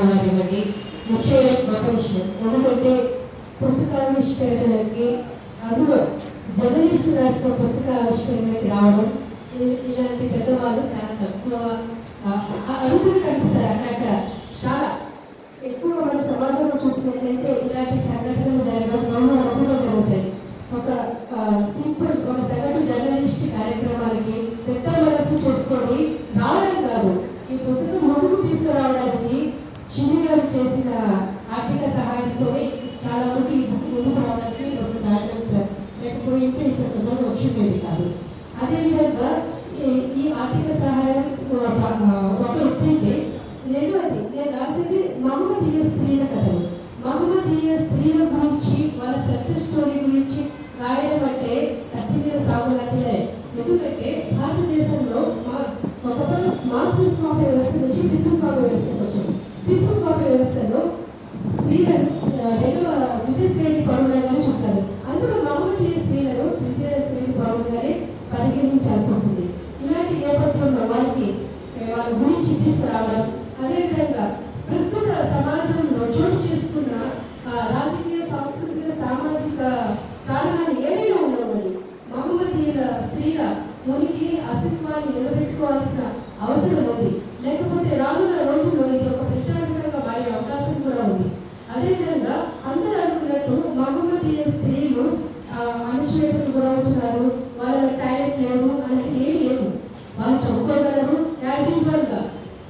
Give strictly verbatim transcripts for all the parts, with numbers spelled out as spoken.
ధన్యవాదాలండి. ముఖ్య గొప్ప విషయం ఎందుకంటే పుస్తకావిష్కరణకి అందులో జర్నలిస్టు రాసిన పుస్తకావిష్కరణకి రావడం ఇలాంటి పెద్దవాళ్ళు చాలా తక్కువ అరుదుగా కనిపిస్తారు అన్నట్ట. చాలా ఎక్కువగా మన సమాజంలో చూసినట్లయితే ఇలాంటి సంఘటనలు జరగడం మనం అరుదుగా జరుగుతాయి. ఒక సింపుల్ ఒక సగటు జర్నలిస్ట్ కార్యక్రమానికి పెద్ద మనస్సు చేసుకొని రావడం కాదు, ఈ పుస్తకం ముందుకు తీసుకురావడానికి షిమి గారు చేసిన ఆర్థిక సహాయంతో చాలా మంది ఈ బుక్ ముందుకు రావడానికి ఒక దాని సార్ లేకపోతే ఇక్కడ కొందరు వచ్చిండేది కాదు. అదేవిధంగా ఈ ఆర్థిక సహాయం ఒక ఉంటే రెండవది నేను రాత్రి మహమ్మదీయ స్త్రీల కథలు, మహమ్మదీయ స్త్రీల గురించి వాళ్ళ సక్సెస్ స్టోరీ గురించి రాయడం అంటే కత్తి మీద సాగులాంటిదే. ఎందుకంటే భారతదేశంలో మా ఒకప్పుడు మాతృస్వామ్య వ్యవస్థ నుంచి పితృస్వామ్య వ్యవస్థకు వచ్చింది. పితృస్వామ్య వ్యవస్థలో స్త్రీలను రెండవ ద్వితీయ శ్రేణి పౌరులుగానే చూస్తారు. అందులో మహమ్మదీయ స్త్రీలను ద్వితీయ శ్రేణి పౌరులుగానే పరిగణించాల్సి వస్తుంది. ఇలాంటి నేపథ్యంలో వారికి వాళ్ళ గురించి తీసుకురావడం, అదేవిధంగా ప్రస్తుత సమాజంలో చోటు చేసుకున్న రాజకీయ సాంస్కృతిక సామాజిక కారణాలు ఏమైనా ఉండవండి, మహమ్మదీయుల స్త్రీల మునికిని అస్తిత్వాన్ని నిలబెట్టుకోవాల్సిన అవసరం ఉంది. లేకపోతే రానున్న రోజుల్లో ఇది ఒక ప్రశ్నార్థకంగా మారే అవకాశం కూడా ఉంది. అదేవిధంగా అందరూ అనుకున్నట్టు మహమ్మదీయ స్త్రీలు అణచివేతకు గురవుతున్నారు, వాళ్ళ టాలెంట్ లేదు అనేది ఏమి లేదు, వాళ్ళు చదువుకోగలరు. యాజ్ యూజువల్గా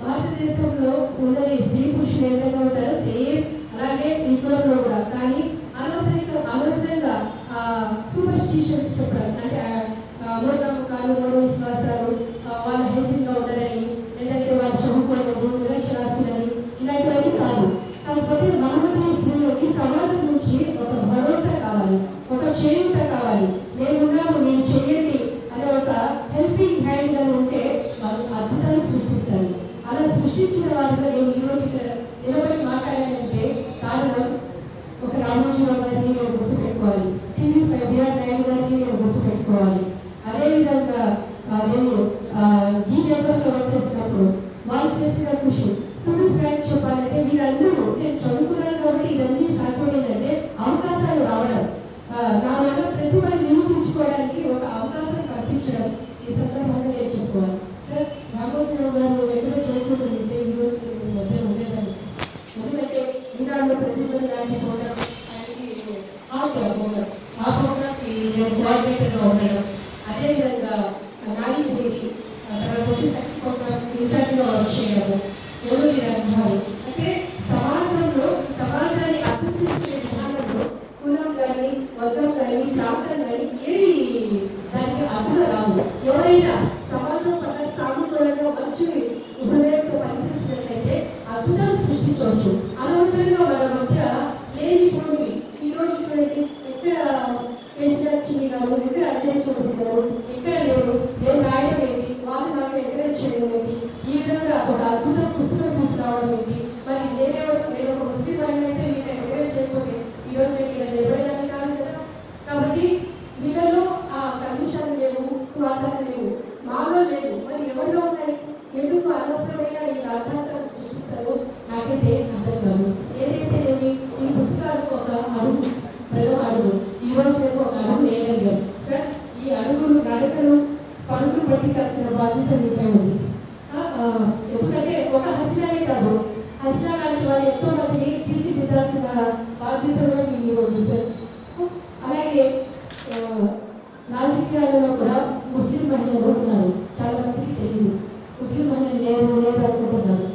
భారతదేశంలో ఉన్నది స్త్రీ పురుషులు ఏ విధంగా ఉంటారో సేమ్ అలాగే విద్యలో కూడా, కానీ అనవసరంగా అనవసరంగా సూపర్ స్టిషన్స్ చెప్పడం అంటే మూఢనమ్మకాలు, మూఢ విశ్వాసాలు, వాళ్ళు హేసింగ్గా ఉండరని లేదంటే వాళ్ళు చదువుకోలేదు నిరక్షరాస్తులని ఇలాంటివన్నీ కాదు. కాకపోతే మహమ్మదీయ స్త్రీలకి సమాజం నుంచి ఒక భరోసా కావాలి, ఒక చేయూత కావాలి. నేనున్నాను నేను చేయండి అనే ఒక హెల్పింగ్ హ్యాండ్గా ఉంటే వాళ్ళు అద్భుతాలు సృష్టిస్తారు. అలా సృష్టించిన వారిలో నేను ఈరోజు ఇక్కడ నిలబడి మాట్లాడానంటే కారణం ఒక రామోజీరావు గారిని నేను గుర్తుపెట్టుకోవాలి, టీవీ బిఆర్ నాయుడు గారిని నేను గుర్తుపెట్టుకోవాలి. అదేవిధంగా నేను జీ నెట్వర్క్లో వర్క్ చేసినప్పుడు వాళ్ళు చేసిన కృషి టీవీ ఫ్రాంక్ చెప్పాలంటే వీళ్ళందరూ నేను చదువుకున్నాను కాబట్టి ఇవన్నీ సాధ్యమైందంటే అవకాశాలు రావడం, నా వల్ల ప్రతిభను నిరూపించుకోవడానికి ఒక అవకాశం కల్పించడం ఈ సందర్భంగా నేను చెప్పుకోవాలి. సార్ రామోజీరావు గారు ఎక్కడ చదువుకుంటుంటే ఈ రోజు మధ్య ఉండేదాన్ని, ఎందుకంటే ఈనాడు ప్రతిభ లాంటి ప్రోగ్రామ్ ఆయనకి ఆ ప్రోగ్రామ్ ఆ ప్రోగ్రామ్కి నేను కోఆర్డినేటర్గా ఉండడం, అదేవిధంగా నాని భూమి తర్వాత వచ్చి శక్తి ప్రోగ్రామ్ ఇన్ఛార్జ్గా వర్క్ చేయడము, ఎవరి రంగాలు అంటే సమాజంలో సమాజాన్ని అభివృద్ధి చేసే విధానంలో కులం కానీ వర్గం కానీ ప్రాంతం కానీ ఏవి దానికి అడ్డుగా రావు. ఎవరైనా సమాజం పట్ల సానుకూలంగా మంచి హృదయంతో పనిచేసినట్లయితే అద్భుతాలు సృష్టించవచ్చు. అనవసరంగా మన మధ్య లేనిపోనివి ఈరోజు చూడండి, ఎక్కడ వేసిన చిన్నారు, ఎక్కడ అధ్యయనం చూపుతున్నారు, ఎక్కడ లేదు నేను రాయడం ఏంటి, వాళ్ళు నాకు ఎంకరేజ్ చేయడం ఏంటి, ఈ విధంగా ఒక అద్భుత పుస్తకం తీసుకురావడం ఏంటి. మరి నేనే నేను ఒక ముస్లిం అయితే మీకు ఎంకరేజ్ చేయకపోతే ఈరోజు నేను ఇలా నిలబడేదాన్ని కాదు కదా. కాబట్టి వీళ్ళలో ఆ కమిషన్ లేవు, స్వార్థాలు లేవు, మాలో లేవు, మరి ఎవరిలో ఉన్నాయి? ఎందుకు అనవసరమైన ఈ రాజ్యాంగాలు సృష్టిస్తారో నాకైతే అర్థం కాదు. ఏదైతే నేను ఈ పుస్తకాలకు ఒక అడుగు, ప్రథమ అడుగు, ఈ రోజు నేను ఒక అడుగు వేయగలిగాను. సార్ ఈ అడుగులు నడకలు పనులు పట్టించాల్సిన బాధ్యత మీపై ఉంది. ఎందుకంటే ఒక హస్యాలే కాదు, హస్యా లాంటి వాళ్ళు ఎంతో మందిని తీర్చిదిద్దాల్సిన బాధ్యత కూడా మీకు ఉంది సార్. అలాగే రాజకీయాలలో కూడా ముస్లిం మహిళలు ఉన్నారు, చాలా మందికి తెలియదు, ముస్లిం మహిళలు లేరు లేరు అనుకుంటున్నారు.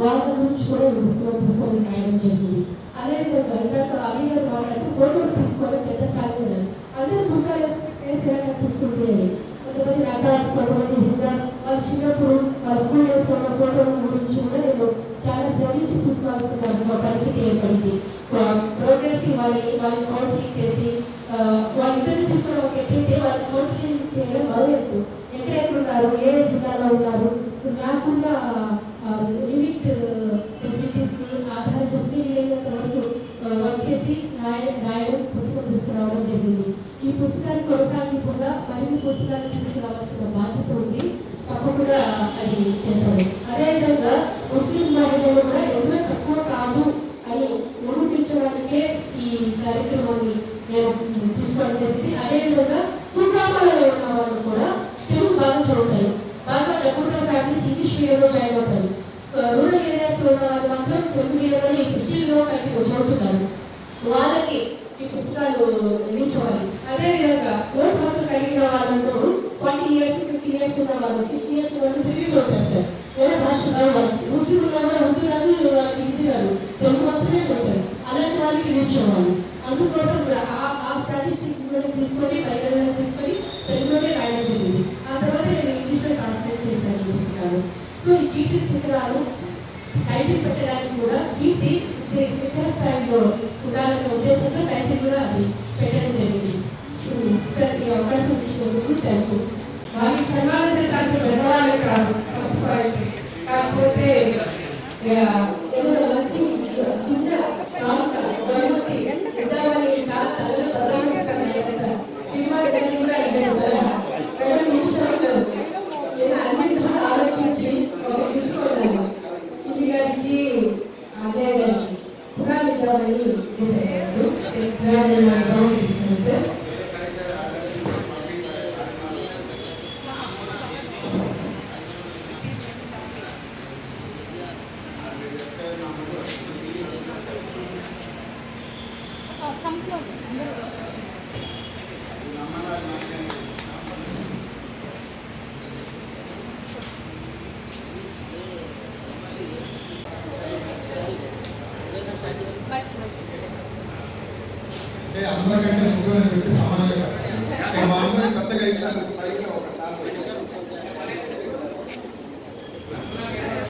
వాళ్ళ గురించి కూడా ఈ బుక్లో తీసుకొని రాయడం జరిగింది. అదేవిధంగా ఇందాక అలీ గారు మాట్లాడుతూ ఫోటోలు తీసుకోవడం పెద్ద ఛాలెంజ్ అని అందరూ బుక్లో వేసేలా కనిపిస్తుంది అని కొంతమంది రకాలు, కొంతమంది హిజాబ్, వాళ్ళు చిన్నప్పుడు వాళ్ళ స్కూల్ వేసుకున్న ఫోటోల గురించి కూడా నేను చాలా శ్రమించి తీసుకోవాల్సిన పరిస్థితి ఏర్పడింది. ప్రోగ్రెస్ వాళ్ళని వాళ్ళని కౌన్సిలింగ్ చేసి వాళ్ళిద్దరు తీసుకున్న ఒక ఎట్లయితే వాళ్ళు కౌన్సిలింగ్ చేయడం మొదలెత్తు, ఎక్కడెక్కడున్నారు, ఏ జిల్లాలో ఉన్నారు, రాకుండా లిమిట్ ఫెసిలిటీస్ని ఆధారం చూసుకుని వీలైనంత వరకు వర్క్ చేసి రాయ రాయడం పుస్తకం తీసుకురావడం జరిగింది. ఈ పుస్తకాన్ని కొనసాగింపుగా మరిన్ని పుస్తకాలు తీసుకురావాల్సిన బాధ్యత ఉంది, తప్పకుండా అది చేశాను. అదేవిధంగా ముస్లిం మహిళలు కూడా ఎవరో చేసేవారు మాత్రం తెలుగు మీడియంలోనే ఈ పుస్తకంలో కట్టి చదువుతున్నారు. వాళ్ళకి ఈ పుస్తకాలు అందించాలి. అదేవిధంగా ఓట్ హక్కు కలిగిన వాళ్ళందరూ ట్వంటీ ఇయర్స్ ఫిఫ్టీ ఇయర్స్ ఉన్న వాళ్ళు సిక్స్టీ ఇయర్స్ వాళ్ళు తిరిగి చూడతారు సార్. వేరే భాషలో వాళ్ళకి ముస్లిం ఉన్నా కూడా ఉర్దూ రాదు, వాళ్ళకి హిందీ రాదు, తెలుగు మాత్రమే చూడతారు. అలాంటి వాళ్ళకి నిలిచేవాళ్ళు. అందుకోసం కూడా ఆ స్టాటిస్టిక్స్ తీసుకొని పరిగణన తీసుకొని తెలుగులోనే రాయడం జరిగింది. ఆ తర్వాత నేను ఇంగ్లీష్లో ట్రాన్స్లేట్ చేశాను ఈ పుస్తకాలు. సో ఈ కీర్తి శిఖరాలు టైటిల్ పెట్టడానికి కూడా కీర్తి శిఖర స్థాయిలో ఉండాలనే ఉద్దేశంతో టైటిల్ కూడా అది పెట్టడం జరిగింది. సార్ ఈ అవకాశం ఇచ్చినందుకు థ్యాంక్ యూ. వారికి సన్మానం చేసినట్టు పెద్దవాళ్ళు కాదు, కాకపోతే ఏదైనా మంచి చిన్న అంటే అందరికంటే ముఖ్యమైన వ్యక్తి సమాజం కదా.